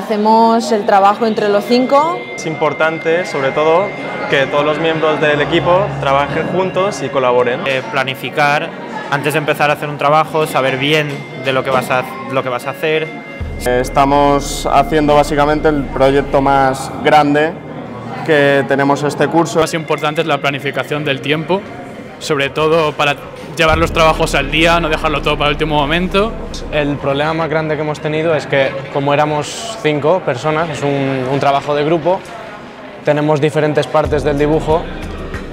Hacemos el trabajo entre los cinco. Es importante, sobre todo, que todos los miembros del equipo trabajen juntos y colaboren. Planificar, antes de empezar a hacer un trabajo, saber bien de lo que vas a hacer. Estamos haciendo básicamente el proyecto más grande que tenemos este curso. Lo más importante es la planificación del tiempo, sobre todo para llevar los trabajos al día, no dejarlo todo para el último momento. El problema más grande que hemos tenido es que, como éramos 5 personas, es un trabajo de grupo, tenemos diferentes partes del dibujo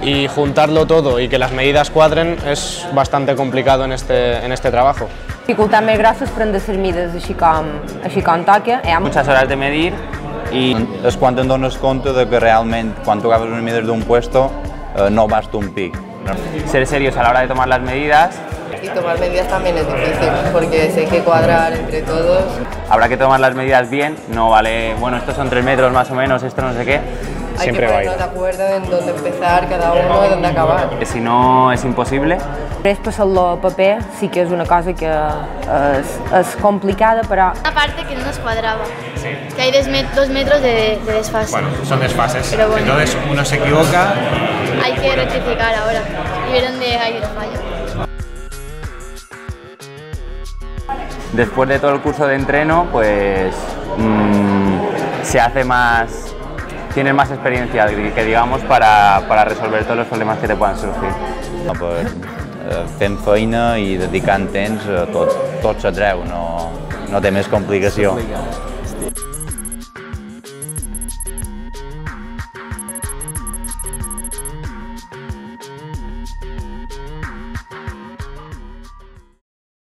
y juntarlo todo y que las medidas cuadren es bastante complicado en este trabajo. Dificultad más grave es prender medidas així com toca. Muchas horas de medir y es cuando nos damos cuenta de que realmente cuando acabas unas medidas de un puesto no basta un pic. Ser serios a la hora de tomar las medidas. Y tomar medidas también es difícil, porque hay que cuadrar entre todos. Habrá que tomar las medidas bien, no vale, bueno, estos son 3 metros más o menos, esto no sé qué. Siempre hay que ponernos de acuerdo en dónde empezar cada uno y dónde acabar. Si no, es imposible. Después el papel sí que es una cosa que es complicada para... Una parte que no nos cuadraba, sí. Que hay 2 metros de desfase. Bueno, son desfases, bueno. Entonces uno se equivoca. Hay que rectificar ahora y ver dónde hay el fallo. Después de todo el curso de entreno, pues se hace más... Tienes más experiencia, que digamos, para resolver todos los problemas que te puedan surgir. No, pues, fem feina i dedicant temps, tot s'atreu, no té més complicació.